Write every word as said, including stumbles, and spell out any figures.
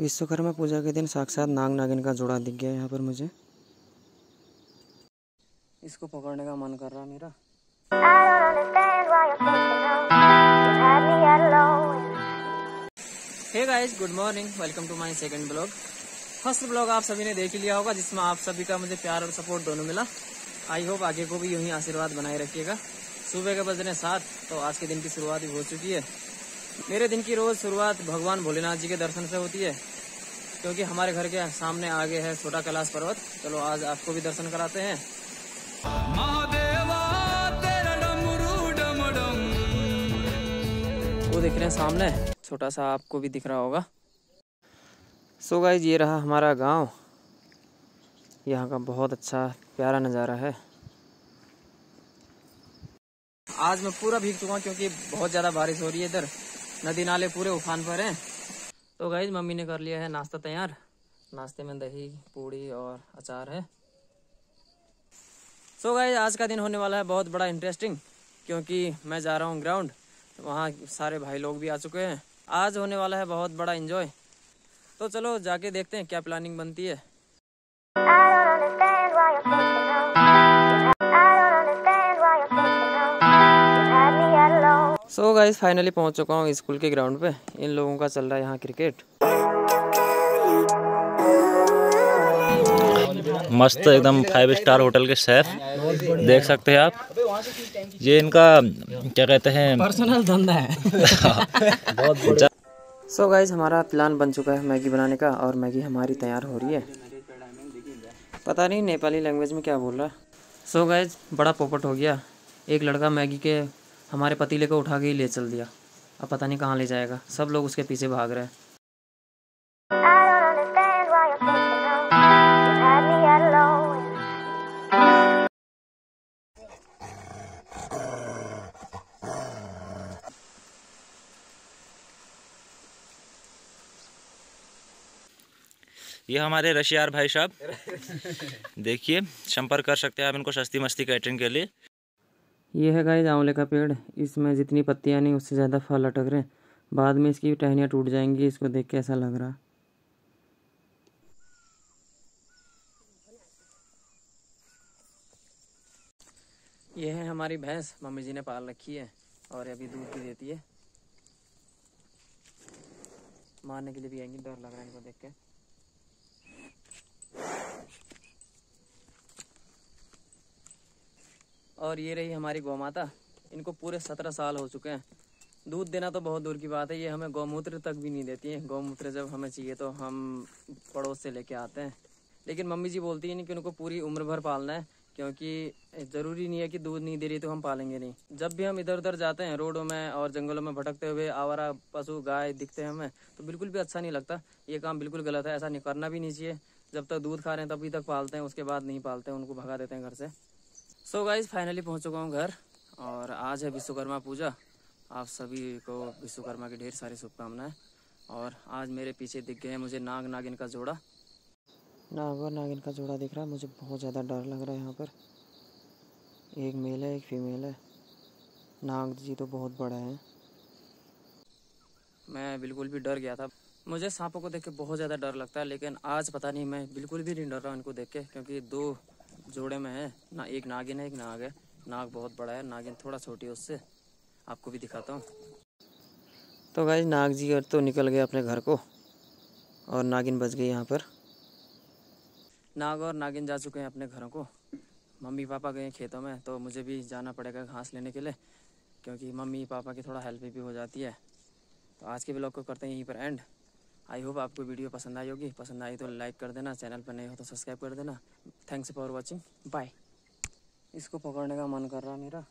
विश्वकर्मा पूजा के दिन साक्षात नाग नागिन का जोड़ा दिख गया यहाँ पर मुझे। इसको पकड़ने का मन कर रहा मेरा। Hey guys, good morning, welcome to my second blog. First blog आप सभी ने देख ही लिया होगा जिसमें आप सभी का मुझे प्यार और सपोर्ट दोनों मिला। आई होप आगे को भी यूं ही आशीर्वाद बनाए रखिएगा। सुबह के बजने सात, तो आज के दिन की शुरुआत ही हो चुकी है। मेरे दिन की रोज शुरुआत भगवान भोलेनाथ जी के दर्शन से होती है, क्योंकि हमारे घर के सामने आगे है छोटा कैलाश पर्वत। चलो आज आपको भी दर्शन कराते हैं। वो दिख रहे हैं सामने, छोटा सा आपको भी दिख रहा होगा। सो गाइस, ये रहा हमारा गांव। यहाँ का बहुत अच्छा प्यारा नज़ारा है। आज मैं पूरा भीग चुका हूँ क्योंकि बहुत ज़्यादा बारिश हो रही है। इधर नदी नाले पूरे उफान पर हैं। तो गाइज मम्मी ने कर लिया है नाश्ता तैयार। नाश्ते में दही पूड़ी और अचार है। सो गाइज आज का दिन होने वाला है बहुत बड़ा इंटरेस्टिंग, क्योंकि मैं जा रहा हूँ ग्राउंड। वहाँ सारे भाई लोग भी आ चुके हैं। आज होने वाला है बहुत बड़ा एंजॉय। तो चलो जाके देखते हैं क्या प्लानिंग बनती है। सो गाइस फाइनली पहुंच चुका हूँ स्कूल के ग्राउंड पे। इन लोगों का चल रहा है यहाँ क्रिकेट। मस्त एकदम फाइव स्टार होटल के शेफ देख सकते हैं आप। ये इनका क्या कहते हैं, पर्सनल धंधा है। बहुत। सो गाइस हमारा प्लान बन चुका है मैगी बनाने का, और मैगी हमारी तैयार हो रही है। पता नहीं नेपाली लैंग्वेज में क्या बोल रहा है। सो गाइस बड़ा पोपट हो गया। एक लड़का मैगी के हमारे पतीले को उठा के ही ले चल दिया। अब पता नहीं कहाँ ले जाएगा। सब लोग उसके पीछे भाग रहे हैं। ये हमारे रशियार भाई साहब। देखिए, संपर्क कर सकते हैं आप इनको सस्ती मस्ती कैटरिंग के लिए। ये है गाइस आंवले का पेड़। इसमें जितनी पत्तियां नहीं उससे ज़्यादा फल अटक रहे हैं। बाद में इसकी टहनियाँ टूट जाएंगी। इसको देख के ऐसा लग रहा। ये है हमारी भैंस, मम्मी जी ने पाल रखी है और अभी दूध भी देती है। मारने के लिए भी आएंगी, डर लग रहा है इनको देख के। और ये रही हमारी गौ माता। इनको पूरे सत्रह साल हो चुके हैं। दूध देना तो बहुत दूर की बात है, ये हमें गौमूत्र तक भी नहीं देती है। गौमूत्र जब हमें चाहिए तो हम पड़ोस से लेके आते हैं। लेकिन मम्मी जी बोलती है नहीं कि उनको पूरी उम्र भर पालना है, क्योंकि ज़रूरी नहीं है कि दूध नहीं दे रही तो हम पालेंगे नहीं। जब भी हम इधर उधर जाते हैं, रोडों में और जंगलों में भटकते हुए आवारा पशु गाय दिखते हैं हमें, तो बिल्कुल भी अच्छा नहीं लगता। ये काम बिल्कुल गलत है, ऐसा नहीं करना भी नहीं चाहिए। जब तक दूध खा रहे हैं तभी तक पालते हैं, उसके बाद नहीं पालते हैं, उनको भगा देते हैं घर से। सो गाइज फाइनली पहुँच चुका हूँ घर, और आज है विश्वकर्मा पूजा। आप सभी को विश्वकर्मा की ढेर सारी शुभकामनाएं। और आज मेरे पीछे दिख गए हैं मुझे नाग नागिन का जोड़ा। नाग और नागिन का जोड़ा दिख रहा है। मुझे बहुत ज़्यादा डर लग रहा है यहाँ पर। एक मेल है एक फीमेल है। नाग जी तो बहुत बड़े हैं। मैं बिल्कुल भी डर गया था। मुझे सांपों को देख के बहुत ज़्यादा डर लगता है, लेकिन आज पता नहीं मैं बिल्कुल भी नहीं डर रहा इनको देख के, क्योंकि दो जोड़े में है ना, एक नागिन है एक नाग है। नाग बहुत बड़ा है, नागिन थोड़ा छोटी है उससे। आपको भी दिखाता हूँ। तो गाइस नाग जी और तो निकल गए अपने घर को, और नागिन बच गई यहाँ पर। नाग और नागिन जा चुके हैं अपने घरों को। मम्मी पापा गए खेतों में, तो मुझे भी जाना पड़ेगा घास लेने के लिए, क्योंकि मम्मी पापा की थोड़ा हेल्प भी हो जाती है। तो आज के ब्लॉग को करते हैं यहीं पर एंड। आई होप आपको वीडियो पसंद आई होगी। पसंद आई तो लाइक कर देना, चैनल पर नहीं हो तो सब्सक्राइब कर देना। Thanks for watching, bye. इसको पकड़ने का मन कर रहा मेरा।